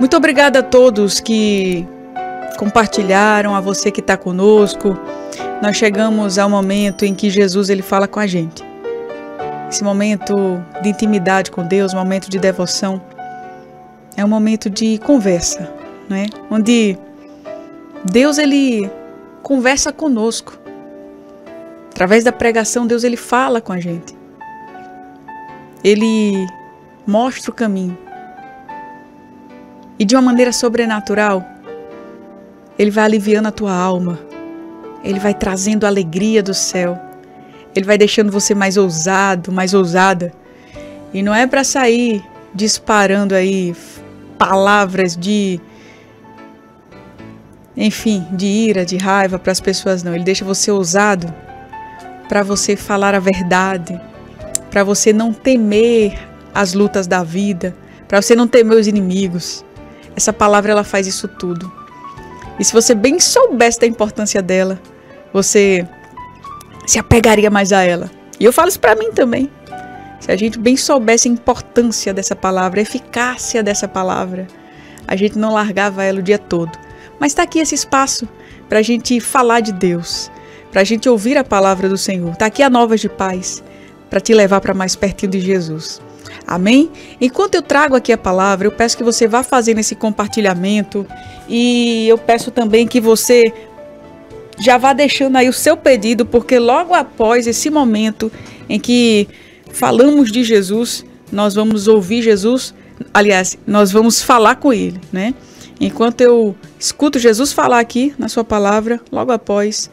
Muito obrigada a todos que compartilharam, a você que está conosco. Nós chegamos ao momento em que Jesus ele fala com a gente. Esse momento de intimidade com Deus, momento de devoção, é um momento de conversa, não é? Onde Deus ele conversa conosco. Através da pregação, Deus ele fala com a gente. Ele mostra o caminho. E de uma maneira sobrenatural, Ele vai aliviando a tua alma. Ele vai trazendo a alegria do céu. Ele vai deixando você mais ousado, mais ousada. E não é para sair disparando aí palavras de... enfim, de ira, de raiva para as pessoas, não. Ele deixa você ousado para você falar a verdade, para você não temer as lutas da vida, para você não temer os inimigos. Essa palavra ela faz isso tudo. E se você bem soubesse da importância dela, você se apegaria mais a ela. E eu falo isso para mim também. Se a gente bem soubesse a importância dessa palavra, a eficácia dessa palavra, a gente não largava ela o dia todo. Mas está aqui esse espaço para a gente falar de Deus, para a gente ouvir a palavra do Senhor. Está aqui a Novas de Paz, para te levar para mais pertinho de Jesus. Amém? Enquanto eu trago aqui a palavra, eu peço que você vá fazendo esse compartilhamento e eu peço também que você já vá deixando aí o seu pedido, porque logo após esse momento em que falamos de Jesus, nós vamos ouvir Jesus, aliás, nós vamos falar com Ele, né? Enquanto eu escuto Jesus falar aqui na sua palavra, logo após,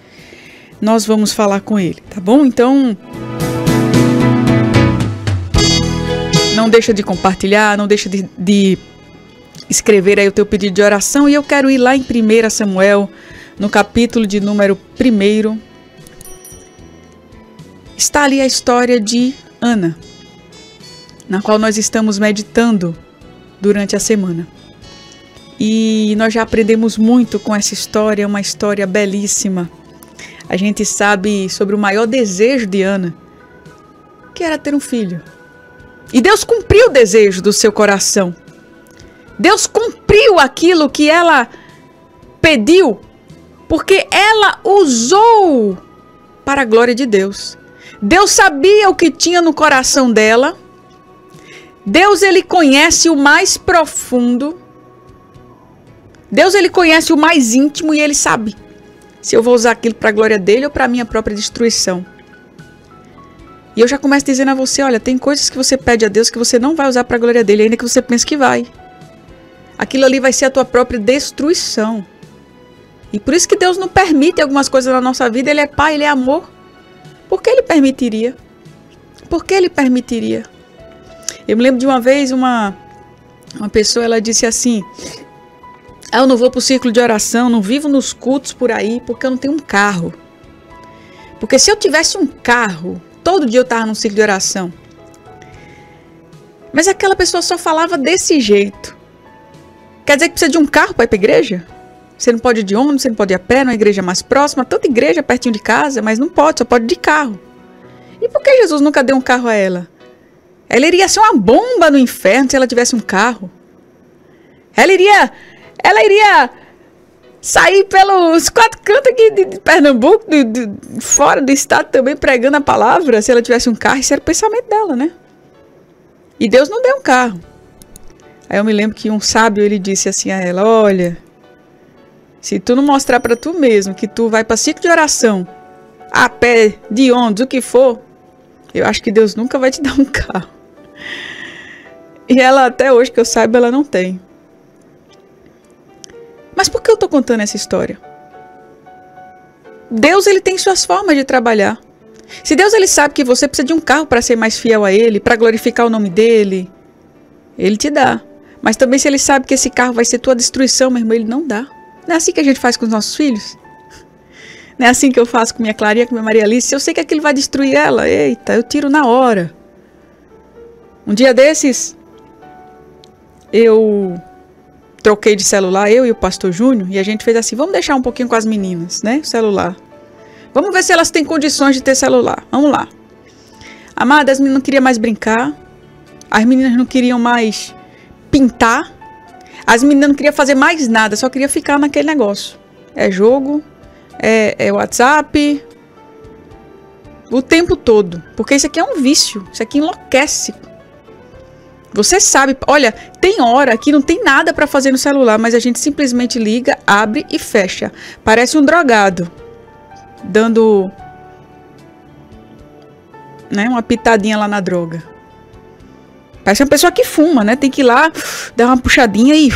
nós vamos falar com Ele, tá bom? Então... não deixa de compartilhar, não deixa de escrever aí o teu pedido de oração. E eu quero ir lá em 1 Samuel, no capítulo de número 1. Está ali a história de Ana, na qual nós estamos meditando durante a semana. E nós já aprendemos muito com essa história, uma história belíssima. A gente sabe sobre o maior desejo de Ana, que era ter um filho. E Deus cumpriu o desejo do seu coração. Deus cumpriu aquilo que ela pediu, porque ela usou para a glória de Deus. Deus sabia o que tinha no coração dela. Deus, ele conhece o mais profundo. Deus, ele conhece o mais íntimo e ele sabe se eu vou usar aquilo para a glória dele ou para a minha própria destruição. E eu já começo dizendo a você, olha, tem coisas que você pede a Deus que você não vai usar para a glória dele, ainda que você pense que vai. Aquilo ali vai ser a tua própria destruição. E por isso que Deus não permite algumas coisas na nossa vida. Ele é Pai, Ele é amor. Por que Ele permitiria? Por que Ele permitiria? Eu me lembro de uma vez, uma pessoa, ela disse assim, eu não vou para o círculo de oração, não vivo nos cultos por aí, porque eu não tenho um carro. Porque se eu tivesse um carro... todo dia eu estava num ciclo de oração. Mas aquela pessoa só falava desse jeito. Quer dizer que precisa de um carro para ir para a igreja? Você não pode ir de ônibus, você não pode ir a pé, numa igreja mais próxima. Tanta igreja pertinho de casa, mas não pode, só pode ir de carro. E por que Jesus nunca deu um carro a ela? Ela iria ser uma bomba no inferno se ela tivesse um carro. Ela iria sair pelos 4 cantos aqui de Pernambuco, fora do estado também, pregando a palavra. Se ela tivesse um carro, isso era o pensamento dela, né? E Deus não deu um carro. Aí eu me lembro que um sábio, ele disse assim a ela, olha, se tu não mostrar pra tu mesmo que tu vai pra ciclo de oração, a pé, de ônibus, o que for, eu acho que Deus nunca vai te dar um carro. E ela, até hoje que eu saiba, ela não tem. Mas por que eu estou contando essa história? Deus, ele tem suas formas de trabalhar. Se Deus, ele sabe que você precisa de um carro para ser mais fiel a ele, para glorificar o nome dele, ele te dá. Mas também se ele sabe que esse carro vai ser tua destruição, meu irmão, ele não dá. Não é assim que a gente faz com os nossos filhos? Não é assim que eu faço com minha Clarinha, com minha Maria Alice? Se eu sei que aquilo vai destruir ela, eita, eu tiro na hora. Um dia desses, eu... troquei de celular, eu e o pastor Júnior, e a gente fez assim, vamos deixar um pouquinho com as meninas, né, o celular. Vamos ver se elas têm condições de ter celular, vamos lá. Amada, as meninas não queriam mais brincar, as meninas não queriam mais pintar, As meninas não queriam fazer mais nada, só queriam ficar naquele negócio. É jogo, é WhatsApp, o tempo todo. Porque isso aqui é um vício, isso aqui enlouquece. Você sabe, olha, tem hora que não tem nada para fazer no celular, mas a gente simplesmente liga, abre e fecha. Parece um drogado, dando, né, uma pitadinha lá na droga. Parece uma pessoa que fuma, né? Tem que ir lá, dar uma puxadinha e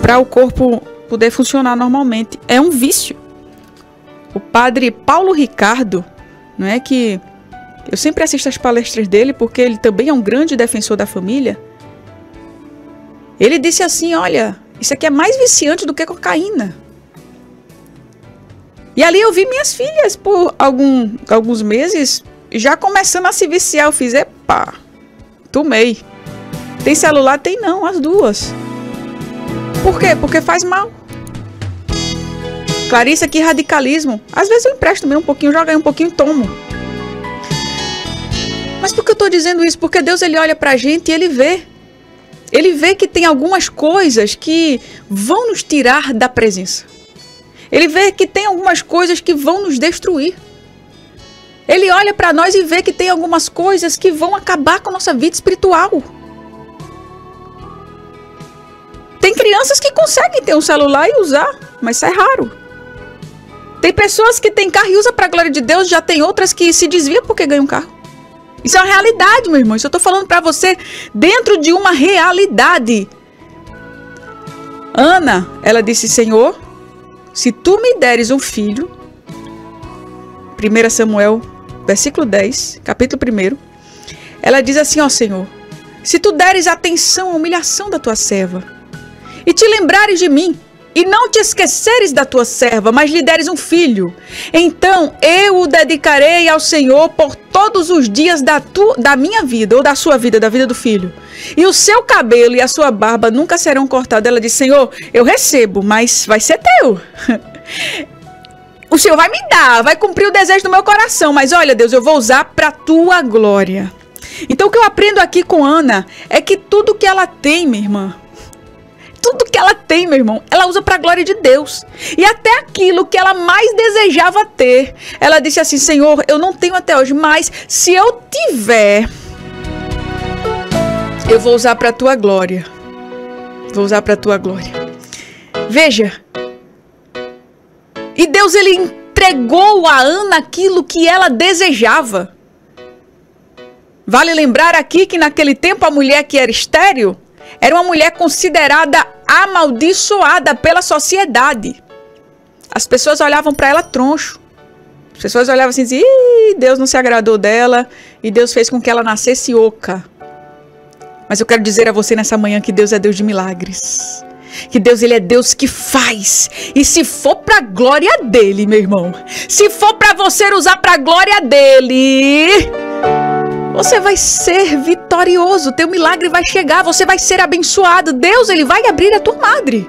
para o corpo poder funcionar normalmente. É um vício. O padre Paulo Ricardo, não é que... Eu sempre assisto as palestras dele, porque ele também é um grande defensor da família. Ele disse assim, olha, isso aqui é mais viciante do que cocaína. E ali eu vi minhas filhas por alguns meses já começando a se viciar. Eu fiz, epá, tomei. Tem celular? Tem não, as duas. Por quê? Porque faz mal. Clarice, que radicalismo. Às vezes eu empresto mesmo um pouquinho, jogo aí um pouquinho e tomo. Mas por que eu estou dizendo isso? Porque Deus, ele olha para a gente e ele vê. Ele vê que tem algumas coisas que vão nos tirar da presença. Ele vê que tem algumas coisas que vão nos destruir. Ele olha para nós e vê que tem algumas coisas que vão acabar com a nossa vida espiritual. Tem crianças que conseguem ter um celular e usar, mas isso é raro. Tem pessoas que têm carro e usam para a glória de Deus, já tem outras que se desviam porque ganham um carro. Isso é uma realidade, meu irmão. Isso eu tô falando pra você dentro de uma realidade. Ana, ela disse, Senhor, se tu me deres um filho, 1 Samuel, versículo 10, capítulo 1, ela diz assim, ó Senhor, se tu deres atenção à humilhação da tua serva e te lembrares de mim, e não te esqueceres da tua serva, mas lhe deres um filho, então eu o dedicarei ao Senhor por todos os dias da minha vida, ou da sua vida, da vida do filho. E o seu cabelo e a sua barba nunca serão cortados. Ela diz, Senhor, eu recebo, mas vai ser teu. O Senhor vai me dar, vai cumprir o desejo do meu coração, mas olha, Deus, eu vou usar para a tua glória. Então o que eu aprendo aqui com Ana é que tudo que ela tem, minha irmã, tudo que ela tem, meu irmão, ela usa para a glória de Deus. E até aquilo que ela mais desejava ter, ela disse assim, Senhor, eu não tenho até hoje, mas se eu tiver, eu vou usar para a tua glória. Vou usar para a tua glória. Veja. E Deus, ele entregou a Ana aquilo que ela desejava. Vale lembrar aqui que naquele tempo a mulher que era estéril era uma mulher considerada amaldiçoada pela sociedade. As pessoas olhavam para ela troncho. As pessoas olhavam assim e diziam, ih, Deus não se agradou dela e Deus fez com que ela nascesse oca. Mas eu quero dizer a você nessa manhã que Deus é Deus de milagres. Que Deus, ele é Deus que faz. E se for para a glória dele, meu irmão, se for para você usar para a glória dele, você vai ser vitorioso, teu milagre vai chegar, você vai ser abençoado. Deus, ele vai abrir a tua madre.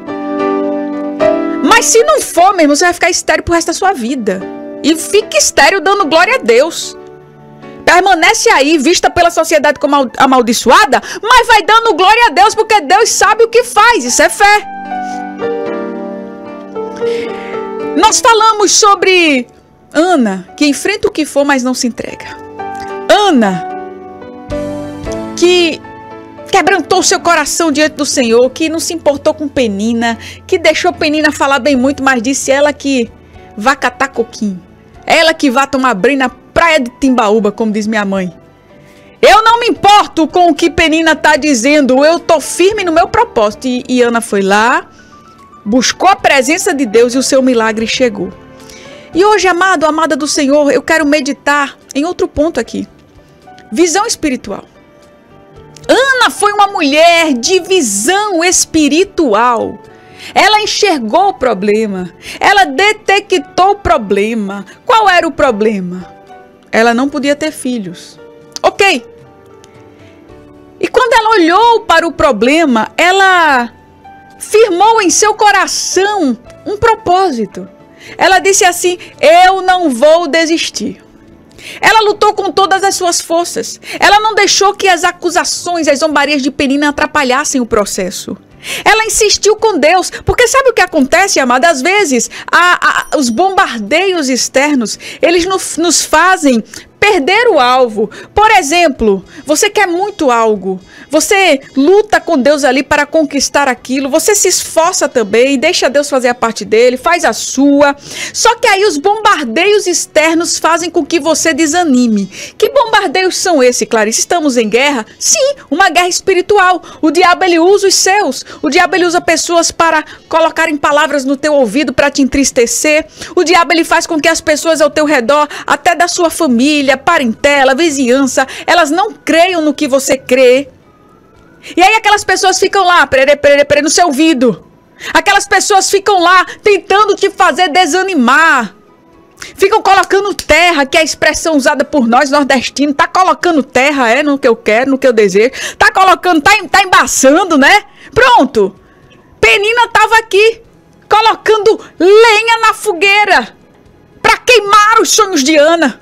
Mas se não for, meu irmão, você vai ficar estéril pro resto da sua vida. E fica estéril dando glória a Deus. Permanece aí, vista pela sociedade como amaldiçoada, mas vai dando glória a Deus, porque Deus sabe o que faz. Isso é fé. Nós falamos sobre Ana, que enfrenta o que for, mas não se entrega. Ana, que quebrantou seu coração diante do Senhor, que não se importou com Penina, que deixou Penina falar bem muito, mas disse ela que vá catar coquinho, ela que vá tomar banho na praia de Timbaúba, como diz minha mãe. Eu não me importo com o que Penina tá dizendo, eu tô firme no meu propósito. E Ana foi lá, buscou a presença de Deus e o seu milagre chegou. E hoje, amado, amada do Senhor, eu quero meditar em outro ponto aqui. Visão espiritual. Ana foi uma mulher de visão espiritual. Ela enxergou o problema. Ela detectou o problema. Qual era o problema? Ela não podia ter filhos. Ok. E quando ela olhou para o problema, ela firmou em seu coração um propósito. Ela disse assim, eu não vou desistir. Ela lutou com todas as suas forças. Ela não deixou que as acusações, as zombarias de Penina atrapalhassem o processo. Ela insistiu com Deus, porque sabe o que acontece, amada? Às vezes, os bombardeios externos, eles nos fazem perder o alvo. Por exemplo, você quer muito algo, você luta com Deus ali para conquistar aquilo, você se esforça também, deixa Deus fazer a parte dele, faz a sua. Só que aí os bombardeios externos fazem com que você desanime. Que bombardeios são esses, Clarice? Estamos em guerra? Sim, uma guerra espiritual. O diabo, ele usa os seus. O diabo, ele usa pessoas para colocarem palavras no teu ouvido para te entristecer. O diabo, ele faz com que as pessoas ao teu redor, até da sua família, parentela, vizinhança, elas não creiam no que você crê. E aí aquelas pessoas ficam lá, perere, perere, perere, no seu ouvido. Aquelas pessoas ficam lá tentando te fazer desanimar. Ficam colocando terra, que é a expressão usada por nós nordestinos. Tá colocando terra, no que eu quero, no que eu desejo. Tá colocando, tá embaçando, né? Pronto. Penina tava aqui, colocando lenha na fogueira para queimar os sonhos de Ana,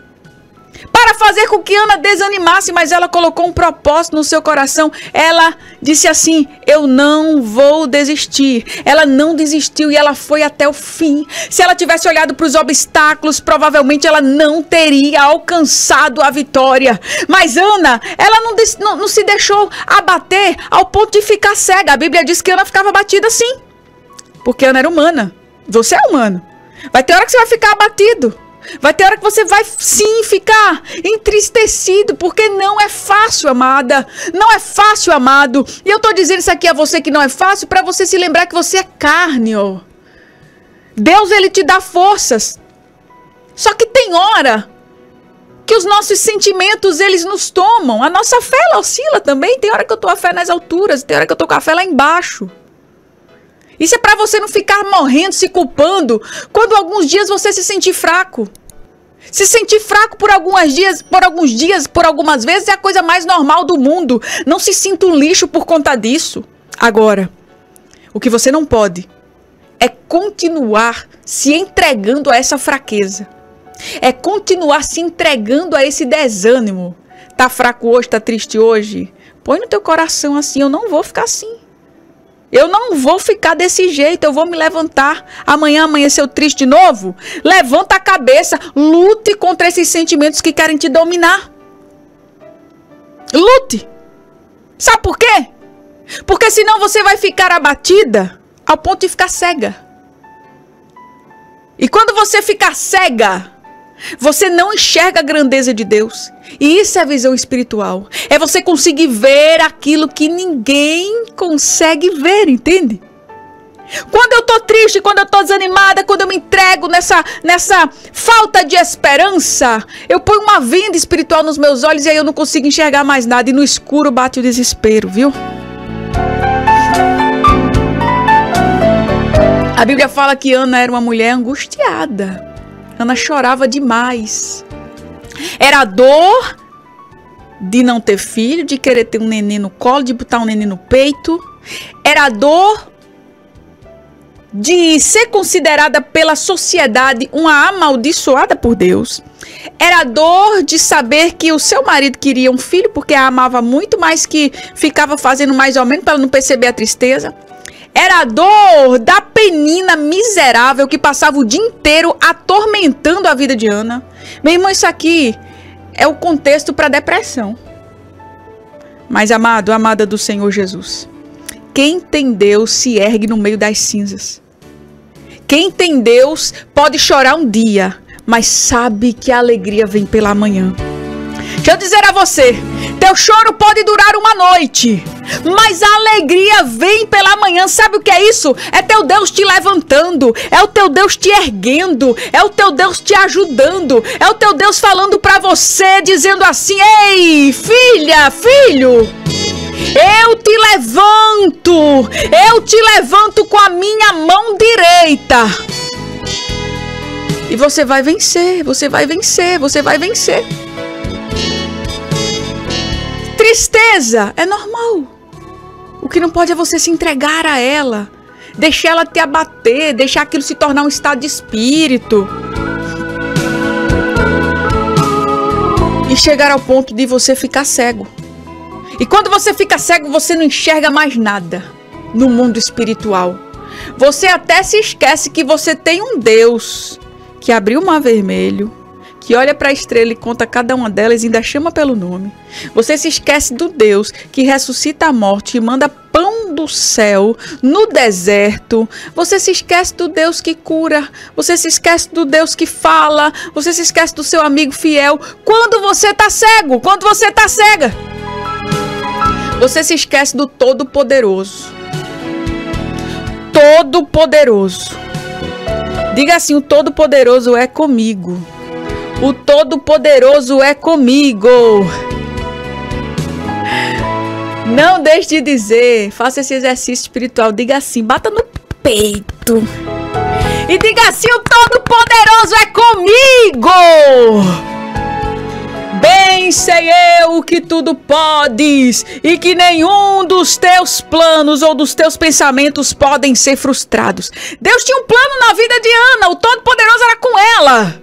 para fazer com que Ana desanimasse, mas ela colocou um propósito no seu coração. Ela disse assim: eu não vou desistir. Ela não desistiu e ela foi até o fim. Se ela tivesse olhado para os obstáculos, provavelmente ela não teria alcançado a vitória. Mas Ana, ela não se deixou abater ao ponto de ficar cega. A Bíblia diz que Ana ficava abatida sim, porque Ana era humana. Você é humano. Vai ter hora que você vai ficar abatido. Vai ter hora que você vai sim ficar entristecido, porque não é fácil, amada. Não é fácil, amado. E eu tô dizendo isso aqui a você que não é fácil, para você se lembrar que você é carne, ó. Deus, ele te dá forças. Só que tem hora que os nossos sentimentos, eles nos tomam. A nossa fé, ela oscila também. Tem hora que eu tô com a fé nas alturas, tem hora que eu tô com a fé lá embaixo. Isso é para você não ficar morrendo, se culpando, quando alguns dias você se sentir fraco. Se sentir fraco por algumas vezes, é a coisa mais normal do mundo. Não se sinta um lixo por conta disso. Agora, o que você não pode é continuar se entregando a essa fraqueza. É continuar se entregando a esse desânimo. Tá fraco hoje, tá triste hoje? Põe no teu coração assim: eu não vou ficar assim. Eu não vou ficar desse jeito, eu vou me levantar. Amanhã amanheceu triste de novo? Levanta a cabeça, lute contra esses sentimentos que querem te dominar. Lute. Sabe por quê? Porque senão você vai ficar abatida ao ponto de ficar cega. E quando você ficar cega, você não enxerga a grandeza de Deus. E isso é a visão espiritual. É você conseguir ver aquilo que ninguém consegue ver, entende? Quando eu tô triste, quando eu tô desanimada, quando eu me entrego nessa falta de esperança, eu ponho uma venda espiritual nos meus olhos e aí eu não consigo enxergar mais nada. E no escuro bate o desespero, viu? A Bíblia fala que Ana era uma mulher angustiada. Ana chorava demais. Era a dor de não ter filho, de querer ter um neném no colo, de botar um neném no peito. Era a dor de ser considerada pela sociedade uma amaldiçoada por Deus. Era a dor de saber que o seu marido queria um filho porque a amava muito, mas que ficava fazendo mais ou menos para ela não perceber a tristeza. Era a dor da Penina miserável que passava o dia inteiro atormentando a vida de Ana. Meu irmão, isso aqui é o contexto para depressão. Mas, amado, amada do Senhor Jesus, quem tem Deus se ergue no meio das cinzas. Quem tem Deus pode chorar um dia, mas sabe que a alegria vem pela manhã. Deixa eu dizer a você, teu choro pode durar uma noite, mas a alegria vem pela manhã. Sabe o que é isso? É teu Deus te levantando, é o teu Deus te erguendo, é o teu Deus te ajudando, é o teu Deus falando pra você, dizendo assim: ei, filha, filho, eu te levanto, com a minha mão direita. E você vai vencer, você vai vencer, você vai vencer. Tristeza é normal. O que não pode é você se entregar a ela, deixar ela te abater, deixar aquilo se tornar um estado de espírito e chegar ao ponto de você ficar cego. E quando você fica cego, você não enxerga mais nada. no mundo espiritual. Você até se esquece que você tem um Deus que abriu o mar vermelho, que olha para a estrela e conta cada uma delas e ainda chama pelo nome. Você se esquece do Deus que ressuscita a morte e manda pão do céu no deserto. Você se esquece do Deus que cura. Você se esquece do Deus que fala. Você se esquece do seu amigo fiel. Quando você tá cego, quando você tá cega, você se esquece do Todo-Poderoso. Todo-Poderoso. Diga assim: o Todo-Poderoso é comigo. O Todo-Poderoso é comigo. Não deixe de dizer, faça esse exercício espiritual. Diga assim, bata no peito e diga assim: o Todo-Poderoso é comigo. Bem sei eu que tudo podes e que nenhum dos teus planos ou dos teus pensamentos podem ser frustrados. Deus tinha um plano na vida de Ana, o Todo-Poderoso era com ela.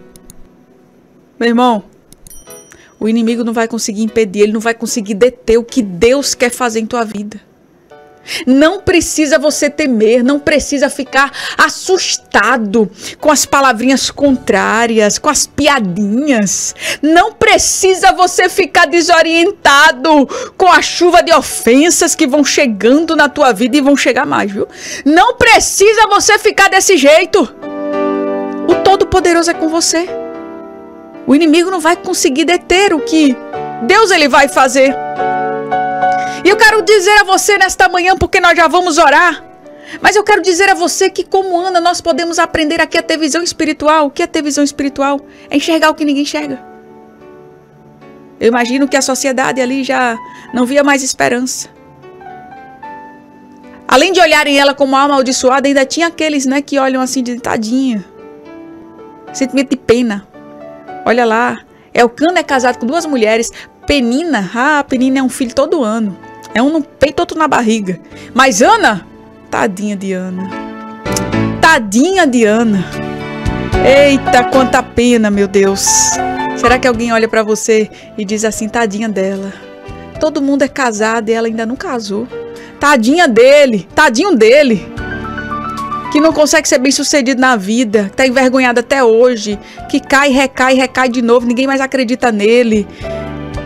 Meu irmão, o inimigo não vai conseguir impedir, ele não vai conseguir deter o que Deus quer fazer em tua vida. Não precisa você temer, não precisa ficar assustado com as palavrinhas contrárias, com as piadinhas. Não precisa você ficar desorientado com a chuva de ofensas que vão chegando na tua vida e vão chegar mais, viu? Não precisa você ficar desse jeito. O Todo-Poderoso é com você. O inimigo não vai conseguir deter o que Deus ele vai fazer. E eu quero dizer a você nesta manhã, porque nós já vamos orar, mas eu quero dizer a você que, como Ana, nós podemos aprender aqui a ter visão espiritual. O que é ter visão espiritual? É enxergar o que ninguém enxerga. Eu imagino que a sociedade ali já não via mais esperança. Além de olharem ela como alma amaldiçoada, ainda tinha aqueles, né, que olham assim de tadinha. Sentimento de pena. Olha lá, Elcana é casado com duas mulheres, Penina, Penina é um filho todo ano, é um no peito, outro na barriga, mas Ana, tadinha de Ana, eita, quanta pena, meu Deus, será que alguém olha pra você e diz assim, tadinha dela, todo mundo é casado e ela ainda não casou, tadinha dele, tadinho dele, que não consegue ser bem sucedido na vida, que está envergonhado até hoje, que cai, recai de novo, ninguém mais acredita nele,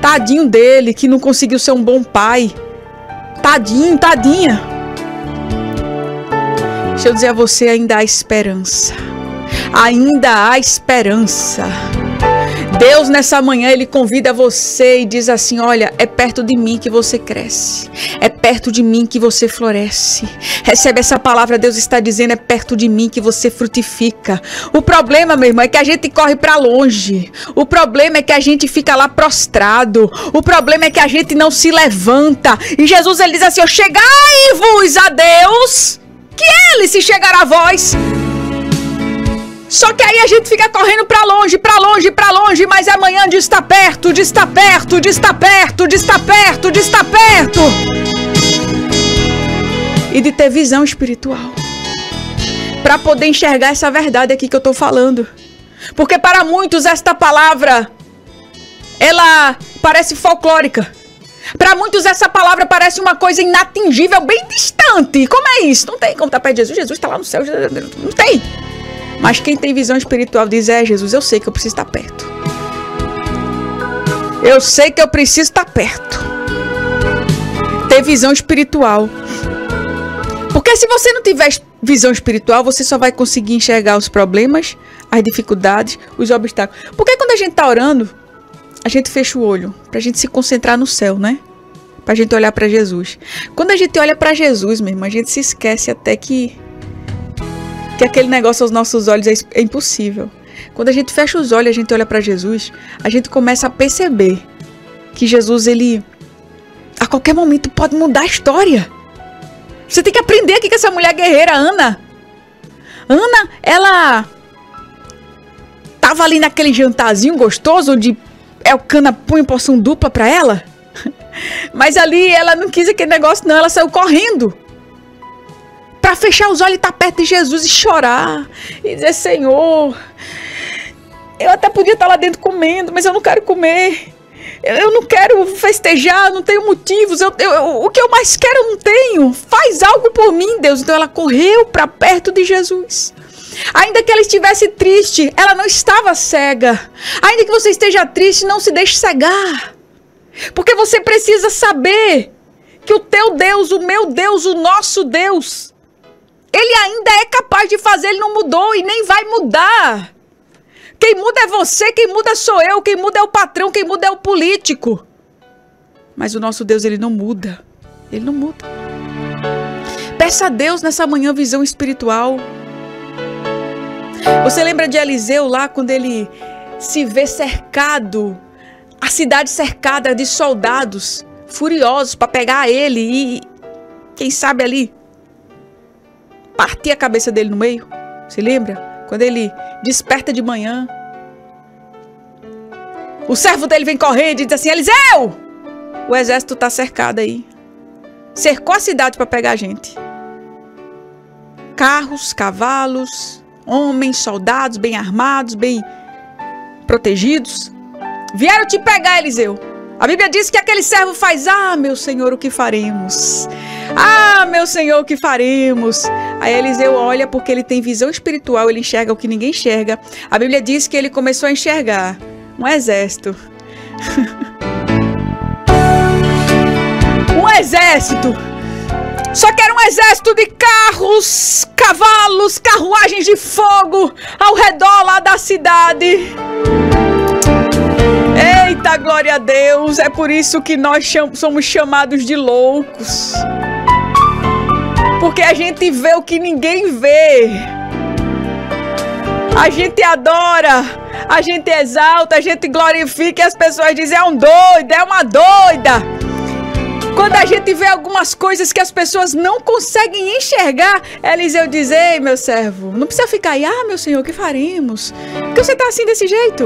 tadinho dele, que não conseguiu ser um bom pai, tadinho, tadinha. Deixa eu dizer a você, ainda há esperança, ainda há esperança. Deus nessa manhã ele convida você e diz assim, olha, é perto de mim que você cresce, é perto de mim que você floresce, recebe essa palavra. Deus está dizendo, é perto de mim que você frutifica. O problema, meu irmão, é que a gente corre para longe, o problema é que a gente fica lá prostrado, o problema é que a gente não se levanta, e Jesus ele diz assim, chegai-vos a Deus, que ele se chegará a vós. Só que aí a gente fica correndo pra longe, mas amanhã de estar perto, de estar perto. E de ter visão espiritual. Pra poder enxergar essa verdade aqui que eu tô falando. Porque para muitos esta palavra, ela parece folclórica. Para muitos essa palavra parece uma coisa inatingível, bem distante. Como é isso? Não tem como estar perto de Jesus, Jesus tá lá no céu, não tem. Mas quem tem visão espiritual diz, Jesus, eu sei que eu preciso estar perto. Eu sei que eu preciso estar perto. Ter visão espiritual. Porque se você não tiver visão espiritual, você só vai conseguir enxergar os problemas, as dificuldades, os obstáculos. Porque quando a gente está orando, a gente fecha o olho pra gente se concentrar no céu, né? Pra gente olhar pra Jesus. Quando a gente olha pra Jesus, meu irmão, a gente se esquece até que aquele negócio aos nossos olhos é impossível. Quando a gente fecha os olhos, a gente olha para Jesus, a gente começa a perceber que Jesus, ele a qualquer momento pode mudar a história. Você tem que aprender aqui com essa mulher guerreira, Ana. Ana, ela tava ali naquele jantarzinho gostoso onde Elcana punha porção dupla para ela, mas ali ela não quis aquele negócio não, ela saiu correndo. Para fechar os olhos e estar perto de Jesus e chorar. E dizer, Senhor, eu até podia estar lá dentro comendo, mas eu não quero comer. Eu não quero festejar, não tenho motivos, o que eu mais quero eu não tenho, faz algo por mim, Deus. Então ela correu para perto de Jesus. Ainda que ela estivesse triste, ela não estava cega. Ainda que você esteja triste, não se deixe cegar, porque você precisa saber que o teu Deus, o meu Deus, o nosso Deus, Ele ainda é capaz de fazer. Ele não mudou e nem vai mudar. Quem muda é você, quem muda sou eu, quem muda é o patrão, quem muda é o político. Mas o nosso Deus, Ele não muda. Ele não muda. Peça a Deus nessa manhã visão espiritual. Você lembra de Eliseu lá, quando ele se vê cercado, a cidade cercada de soldados furiosos para pegar ele e, quem sabe ali, partir a cabeça dele no meio? Você lembra? Quando ele desperta de manhã, o servo dele vem correndo e diz assim: Eliseu, o exército está cercado aí. Cercou a cidade para pegar a gente. Carros, cavalos, homens, soldados, bem armados, bem protegidos, vieram te pegar, Eliseu. A Bíblia diz que aquele servo faz: ah, meu Senhor, o que faremos? Ah, meu Senhor, o que faremos? Aí Eliseu olha, porque ele tem visão espiritual, ele enxerga o que ninguém enxerga. A Bíblia diz que ele começou a enxergar um exército. Um exército. Só que era um exército de carros, cavalos, carruagens de fogo ao redor lá da cidade. Eita, glória a Deus! É por isso que nós somos chamados de loucos. Porque a gente vê o que ninguém vê. A gente adora, a gente exalta, a gente glorifica e as pessoas dizem: é um doido, é uma doida. Quando a gente vê algumas coisas que as pessoas não conseguem enxergar, Eliseu diz: ei, meu servo, não precisa ficar aí. Ah, meu Senhor, o que faremos? Por que você está assim desse jeito?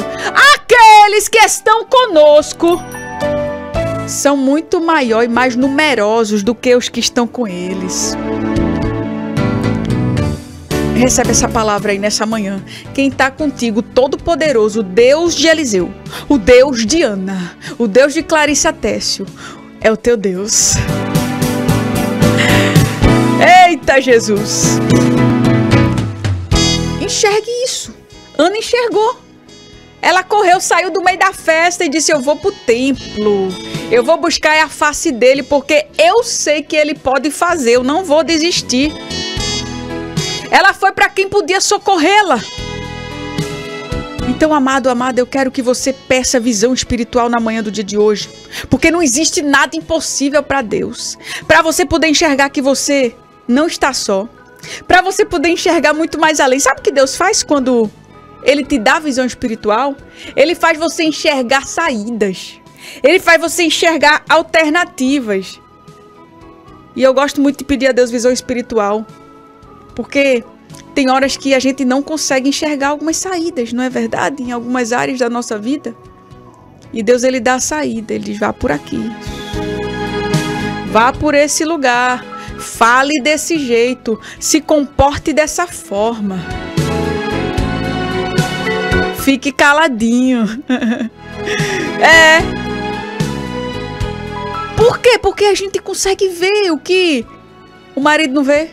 Aqueles que estão conosco são muito maior e mais numerosos do que os que estão com eles. Recebe essa palavra aí nessa manhã. Quem está contigo, Todo-Poderoso, o Deus de Eliseu, o Deus de Ana, o Deus de Clarice Atécio, é o teu Deus. Eita, Jesus! Enxergue isso. Ana enxergou. Ela correu, saiu do meio da festa e disse: eu vou pro templo, eu vou buscar a face dele, porque eu sei que ele pode fazer, eu não vou desistir. Ela foi para quem podia socorrê-la. Então, amado, amada, eu quero que você peça visão espiritual na manhã do dia de hoje, porque não existe nada impossível para Deus. Para você poder enxergar que você não está só, para você poder enxergar muito mais além. Sabe o que Deus faz quando Ele te dá visão espiritual? Ele faz você enxergar saídas. Ele faz você enxergar alternativas. E eu gosto muito de pedir a Deus visão espiritual, porque tem horas que a gente não consegue enxergar algumas saídas, não é verdade? Em algumas áreas da nossa vida. E Deus, Ele dá a saída. Ele diz: vá por aqui, vá por esse lugar, fale desse jeito, se comporte dessa forma. Fique caladinho. É. Por quê? Porque a gente consegue ver o que o marido não vê,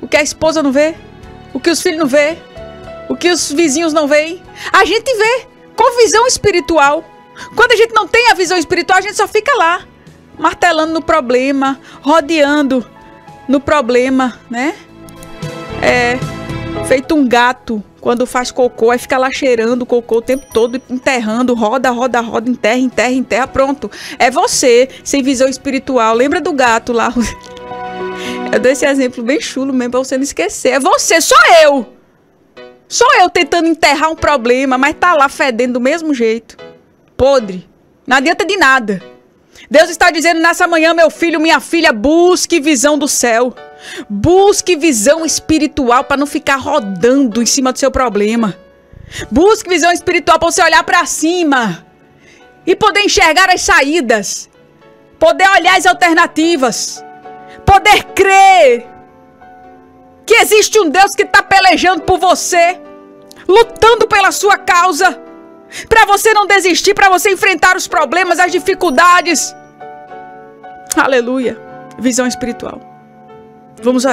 o que a esposa não vê, o que os filhos não vê, o que os vizinhos não veem. A gente vê com visão espiritual. Quando a gente não tem a visão espiritual, a gente só fica lá, martelando no problema, rodeando no problema, né? É, feito um gato. Quando faz cocô, aí fica lá cheirando o cocô o tempo todo, enterrando, roda, roda, roda, enterra, enterra, enterra, pronto. É você, sem visão espiritual. Lembra do gato lá? Eu dou esse exemplo bem chulo mesmo, pra você não esquecer. É você, sou eu! Sou eu tentando enterrar um problema, mas tá lá fedendo do mesmo jeito. Podre. Não adianta de nada. Deus está dizendo nessa manhã: meu filho, minha filha, busque visão do céu. Busque visão espiritual para não ficar rodando em cima do seu problema. Busque visão espiritual para você olhar para cima e poder enxergar as saídas, poder olhar as alternativas, poder crer que existe um Deus que está pelejando por você, lutando pela sua causa, para você não desistir, para você enfrentar os problemas, as dificuldades. Aleluia. Visão espiritual. Vamos orar.